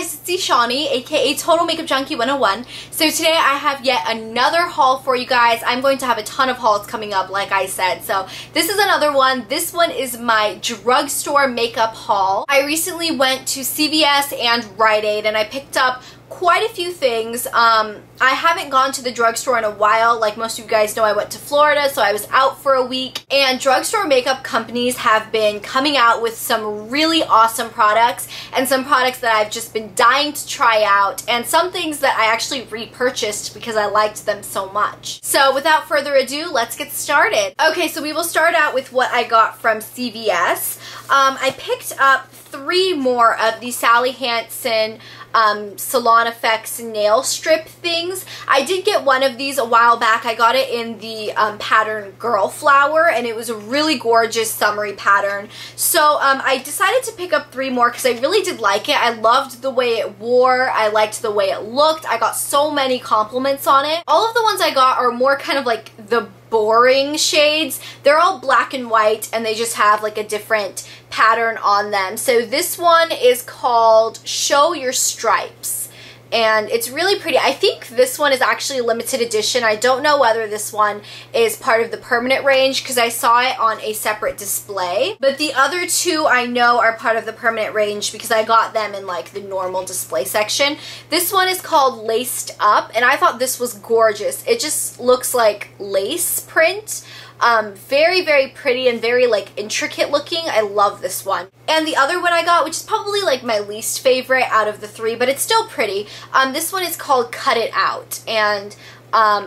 guys, it's Tishani, aka Total Makeup Junkie 101. So today I have yet another haul for you guys. I'm going to have a ton of hauls coming up, like I said. So this is another one. This one is my drugstore makeup haul. I recently went to CVS and Rite Aid and I picked up quite a few things. I haven't gone to the drugstore in a while. Like most of you guys know, I went to Florida, so I was out for a week. And drugstore makeup companies have been coming out with some really awesome products and some products that I've just been dying to try out and some things that I actually repurchased because I liked them so much. So without further ado, let's get started. Okay, so we will start out with what I got from CVS. I picked up three more of the Sally Hansen Salon Effects nail strip things. I did get one of these a while back. I got it in the pattern Girl Flower, and it was a really gorgeous summery pattern. So I decided to pick up three more because I really did like it. I loved the way it wore. I liked the way it looked. I got so many compliments on it. All of the ones I got are more kind of like the boring shades. They're all black and white and they just have like a different pattern on them. So this one is called Show Your Stripes and it's really pretty. I think this one is actually a limited edition. I don't know whether this one is part of the permanent range because I saw it on a separate display, but the other two I know are part of the permanent range because I got them in like the normal display section. This one is called Laced Up and I thought this was gorgeous. It just looks like lace print. Very, very pretty and very like intricate looking. I love this one. And the other one I got, which is probably like my least favorite out of the three, but it's still pretty. This one is called Cut It Out and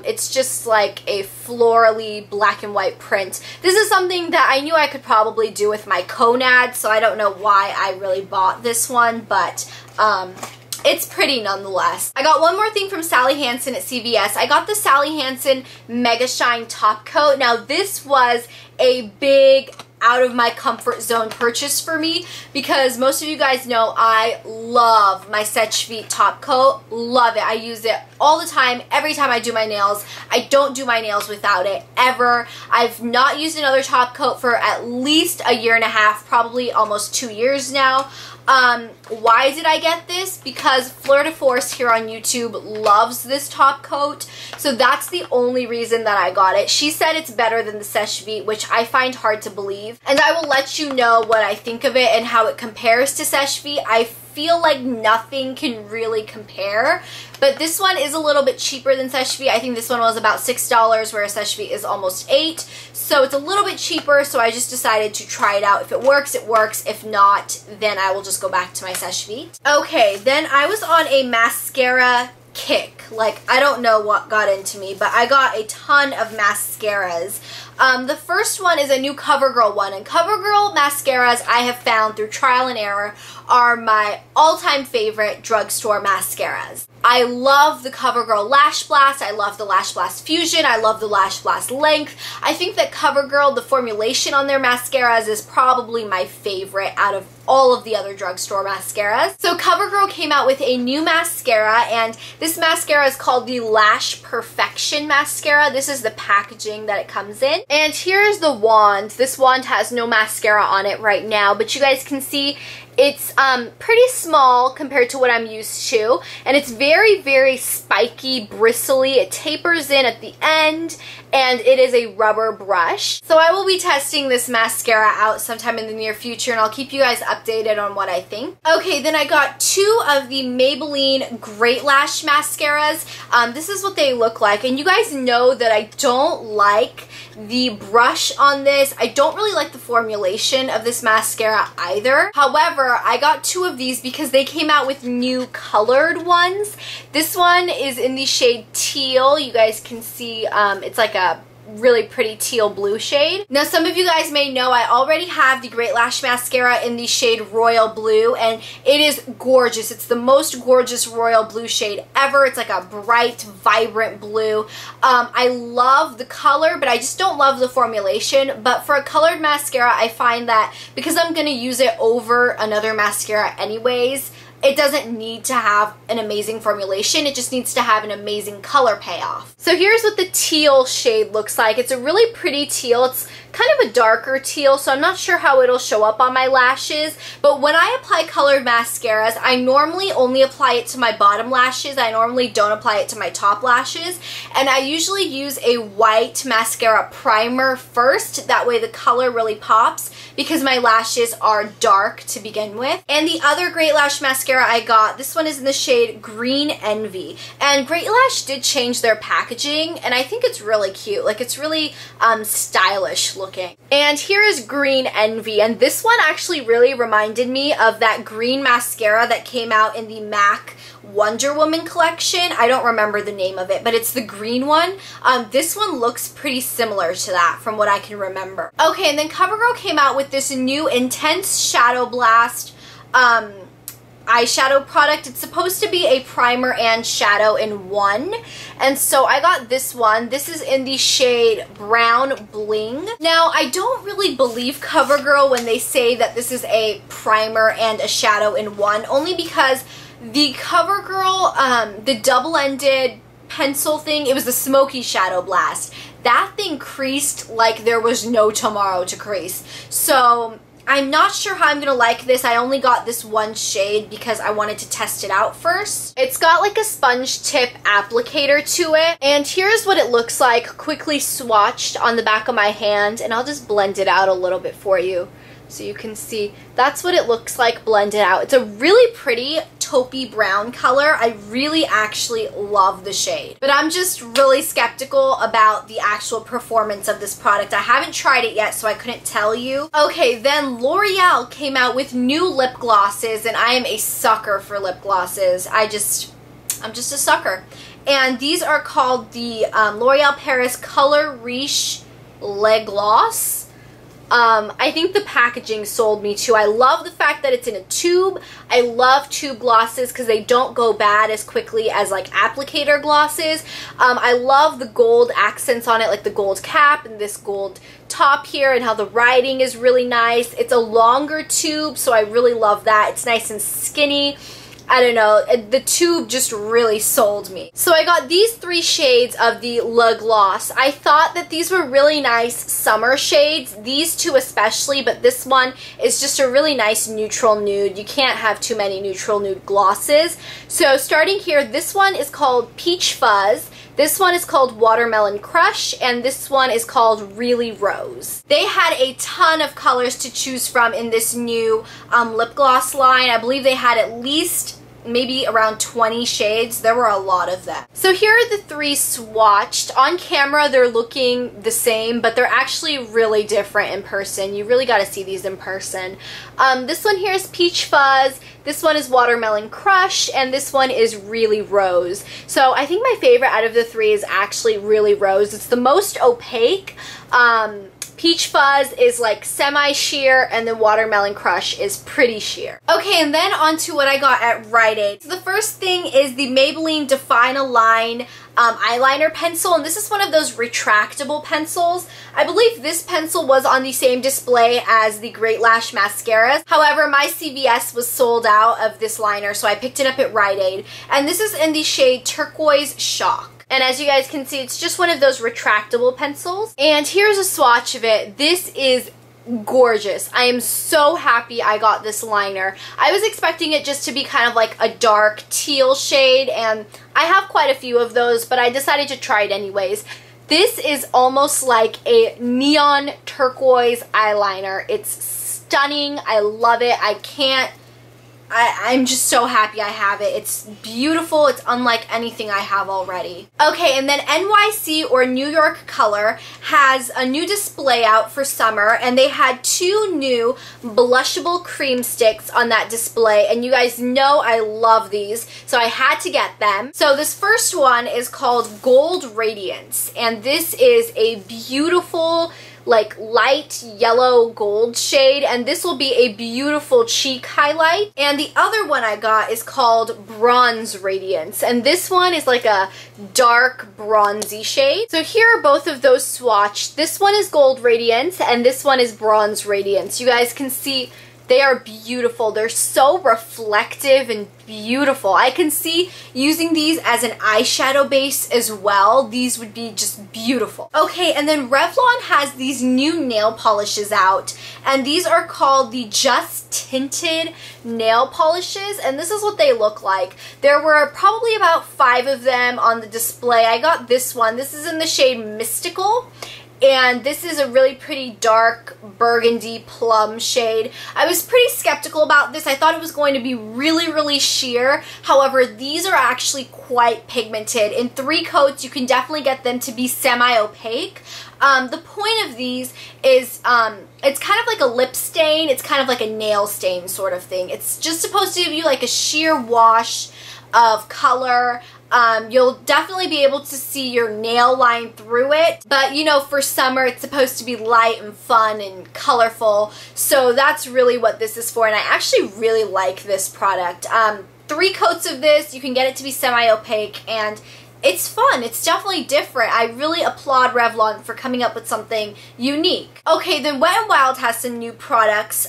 it's just like a florally black and white print. This is something that I knew I could probably do with my Konaid, so I don't know why I really bought this one, but it's pretty nonetheless. I got one more thing from Sally Hansen at CVS. I got the Sally Hansen Mega Shine Top Coat. Now this was a big out of my comfort zone purchase for me because most of you guys know I love my Seche Vite top coat. Love it. I use it all the time. Every time I do my nails, I don't do my nails without it ever. I've not used another top coat for at least a year and a half, probably almost 2 years now. Why did I get this? Because Fleur de Force here on YouTube loves this top coat, so that's the only reason that I got it. She said it's better than the Seche Vite, which I find hard to believe, and I will let you know what I think of it and how it compares to Seche Vite. I feel like nothing can really compare, but this one is a little bit cheaper than Seche Vite. I think this one was about $6, whereas Seche Vite is almost $8, so it's a little bit cheaper, so I just decided to try it out. If it works, it works. If not, then I will just go back to my Seche Vite. Okay, then I was on a mascara kick. Like, I don't know what got into me, but I got a ton of mascaras. The first one is a new CoverGirl one, and CoverGirl mascaras I have found through trial and error are my all-time favorite drugstore mascaras. I love the CoverGirl Lash Blast, I love the Lash Blast Fusion, I love the Lash Blast Length. I think that CoverGirl, the formulation on their mascaras is probably my favorite out of all of the other drugstore mascaras. So CoverGirl came out with a new mascara, and this mascara is called the Lash Perfection Mascara. This is the packaging that it comes in. And here's the wand. This wand has no mascara on it right now, but you guys can see it's pretty small compared to what I'm used to, and it's very, very spiky, bristly. It tapers in at the end, and it is a rubber brush. So I will be testing this mascara out sometime in the near future, and I'll keep you guys updated on what I think. Okay, then I got two of the Maybelline Great Lash mascaras. This is what they look like, and you guys know that I don't like the brush on this. I don't really like the formulation of this mascara either. However, I got two of these because they came out with new colored ones. This one is in the shade teal. You guys can see it's like a really pretty teal blue shade. Now some of you guys may know I already have the Great Lash mascara in the shade royal blue, and it is gorgeous. It's the most gorgeous royal blue shade ever. It's like a bright, vibrant blue. I love the color, but I just don't love the formulation. But for a colored mascara, I find that because I'm going to use it over another mascara anyways, It doesn't need to have an amazing formulation, it just needs to have an amazing color payoff. So here's what the teal shade looks like. It's a really pretty teal. It's kind of a darker teal, so I'm not sure how it'll show up on my lashes, but when I apply colored mascaras, I normally only apply it to my bottom lashes. I normally don't apply it to my top lashes, and I usually use a white mascara primer first. That way the color really pops because my lashes are dark to begin with. And the other Great Lash mascara I got, this one is in the shade Green Envy, and Great Lash did change their packaging, and I think it's really cute. Like, it's really stylish looking. And here is Green Envy, and this one actually really reminded me of that green mascara that came out in the MAC Wonder Woman collection. I don't remember the name of it, but it's the green one. This one looks pretty similar to that from what I can remember. Okay, and then CoverGirl came out with this new Intense Shadow Blast eyeshadow product. It's supposed to be a primer and shadow in one, and so I got this one. This is in the shade Brown Bling. Now, I don't really believe CoverGirl when they say that this is a primer and a shadow in one, only because the CoverGirl, the double-ended pencil thing, it was the Smoky Shadow Blast. That thing creased like there was no tomorrow to crease. So I'm not sure how I'm gonna like this. I only got this one shade because I wanted to test it out first. It's got like a sponge tip applicator to it, and here's what it looks like quickly swatched on the back of my hand, and I'll just blend it out a little bit for you so you can see. That's what it looks like blended out. It's a really pretty taupey brown color. I really actually love the shade, but I'm just really skeptical about the actual performance of this product. I haven't tried it yet, so I couldn't tell you. Okay, then L'Oreal came out with new lip glosses, and I am a sucker for lip glosses. I'm just a sucker. And these are called the L'Oreal Paris Color Riche Le Gloss. I think the packaging sold me too. I love the fact that it's in a tube. I love tube glosses because they don't go bad as quickly as like applicator glosses. I love the gold accents on it, like the gold cap and this gold top here, and how the writing is really nice. It's a longer tube, so I really love that. It's nice and skinny. I don't know, the tube just really sold me. So I got these three shades of the Le Gloss. I thought that these were really nice summer shades, these two especially, but this one is just a really nice neutral nude. You can't have too many neutral nude glosses. So starting here, this one is called Peach Fuzz. This one is called Watermelon Crush, and this one is called Really Rose. They had a ton of colors to choose from in this new lip gloss line. I believe they had at least maybe around 20 shades. There were a lot of them. So here are the three swatched. On camera, they're looking the same, but they're actually really different in person. You really gotta see these in person. This one here is Peach Fuzz. This one is Watermelon Crush, and this one is Really Rose. So I think my favorite out of the three is actually Really Rose. It's the most opaque. Peach Fuzz is like semi-sheer, and then Watermelon Crush is pretty sheer. Okay, and then on to what I got at Rite Aid. So the first thing is the Maybelline Define-a-Line eyeliner pencil, and this is one of those retractable pencils. I believe this pencil was on the same display as the Great Lash mascaras. However, my CVS was sold out of this liner, so I picked it up at Rite Aid, and this is in the shade Turquoise Shock. And as you guys can see, it's just one of those retractable pencils. And here's a swatch of it. This is gorgeous. I am so happy I got this liner. I was expecting it just to be kind of like a dark teal shade, and I have quite a few of those, but I decided to try it anyways. This is almost like a neon turquoise eyeliner. It's stunning. I love it. I'm just so happy I have it. It's beautiful. It's unlike anything I have already. Okay, and then NYC or New York Color has a new display out for summer, and they had two new blushable cream sticks on that display, and you guys know I love these, so I had to get them. So this first one is called Gold Radiance, and this is a beautiful like light yellow gold shade, and this will be a beautiful cheek highlight. And the other one I got is called Bronze Radiance, and this one is like a dark bronzy shade. So here are both of those swatched. This one is Gold Radiance, and this one is Bronze Radiance. You guys can see They are beautiful. They're so reflective and beautiful. I can see using these as an eyeshadow base as well. These would be just beautiful. Okay, and then Revlon has these new nail polishes out, and these are called the Just Tinted nail polishes, and this is what they look like. There were probably about 5 of them on the display. I got this one. This is in the shade Mystical. And this is a really pretty dark burgundy plum shade. I was pretty skeptical about this. I thought it was going to be really, really sheer. However, these are actually quite pigmented. In 3 coats, you can definitely get them to be semi-opaque. The point of these is it's kind of like a lip stain. It's kind of like a nail stain sort of thing. It's just supposed to give you like a sheer wash of color. You'll definitely be able to see your nail line through it, but you know, for summer it's supposed to be light and fun and colorful, so that's really what this is for, and I actually really like this product. 3 coats of this, you can get it to be semi-opaque, and it's fun. It's definitely different. I really applaud Revlon for coming up with something unique. Okay, then Wet n Wild has some new products.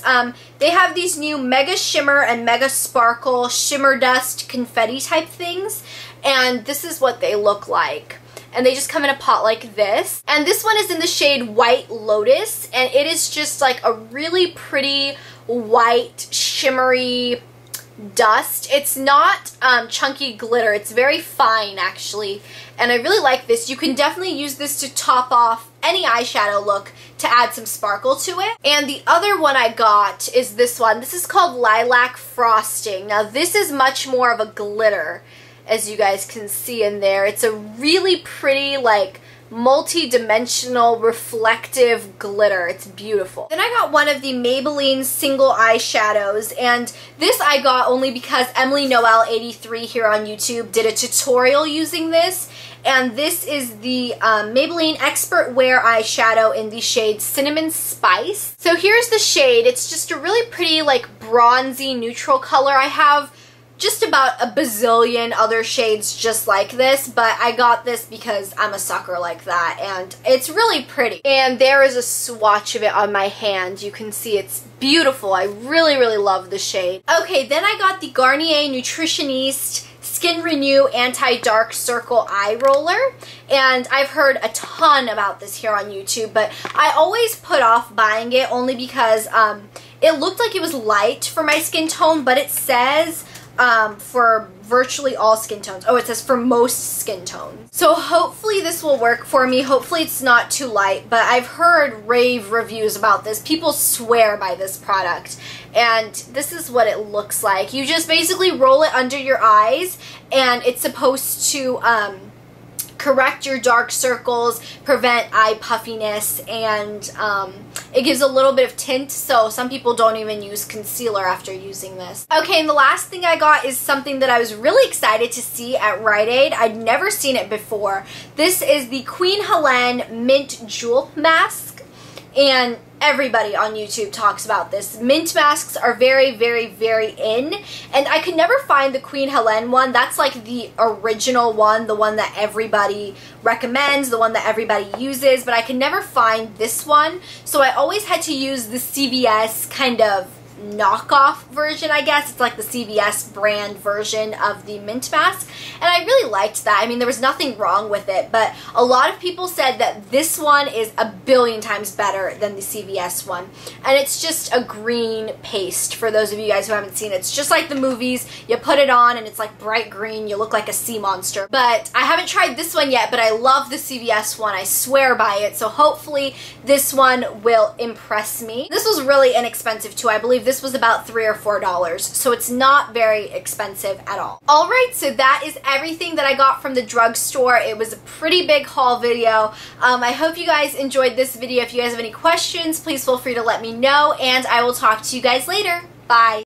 They have these new Mega Shimmer and Mega Sparkle Shimmer Dust confetti type things, and this is what they look like. And they just come in a pot like this. And this one is in the shade White Lotus, and it is just like a really pretty white shimmery dust. It's not chunky glitter. It's very fine, actually, and I really like this. You can definitely use this to top off any eyeshadow look to add some sparkle to it. And the other one I got is this one. This is called Lilac Frosting. Now this is much more of a glitter, as you guys can see in there. It's a really pretty, like, multi-dimensional reflective glitter. It's beautiful. Then I got one of the Maybelline single eyeshadows, and this I got only because Emily Noel 83 here on YouTube did a tutorial using this, and this is the Maybelline Expert Wear eyeshadow in the shade Cinnamon Spice. So here's the shade. It's just a really pretty, like, bronzy neutral color. I have just about a bazillion other shades just like this, but I got this because I'm a sucker like that, and it's really pretty. And there is a swatch of it on my hand. You can see it's beautiful. I really, really love the shade. Okay, then I got the Garnier Nutritioniste Skin Renew Anti-Dark Circle Eye Roller, and I've heard a ton about this here on YouTube, but I always put off buying it only because it looked like it was light for my skin tone, but it says for virtually all skin tones. Oh, it says for most skin tones. So hopefully this will work for me. Hopefully it's not too light, but I've heard rave reviews about this. People swear by this product, and this is what it looks like. You just basically roll it under your eyes, and it's supposed to correct your dark circles, prevent eye puffiness, and it gives a little bit of tint, so some people don't even use concealer after using this. Okay, and the last thing I got is something that I was really excited to see at Rite Aid. I'd never seen it before. This is the Queen Helene Mint Jewel Mask, and everybody on YouTube talks about this. Mint masks are very, very, very in, and I could never find the Queen Helene one. That's like the original one, the one that everybody recommends, the one that everybody uses, but I could never find this one, so I always had to use the CVS kind of knockoff version, I guess. It's like the CVS brand version of the mint mask, and I really liked that. I mean, there was nothing wrong with it, but a lot of people said that this one is a billion times better than the CVS one, and it's just a green paste. For those of you guys who haven't seen it, it's just like the movies. You put it on and it's like bright green. You look like a sea monster. But I haven't tried this one yet, but I love the CVS one. I swear by it, so hopefully this one will impress me. This was really inexpensive too. I believe this was about $3 or $4, so it's not very expensive at all. Alright, so that is everything that I got from the drugstore. It was a pretty big haul video. I hope you guys enjoyed this video. If you guys have any questions, please feel free to let me know, and I will talk to you guys later. Bye!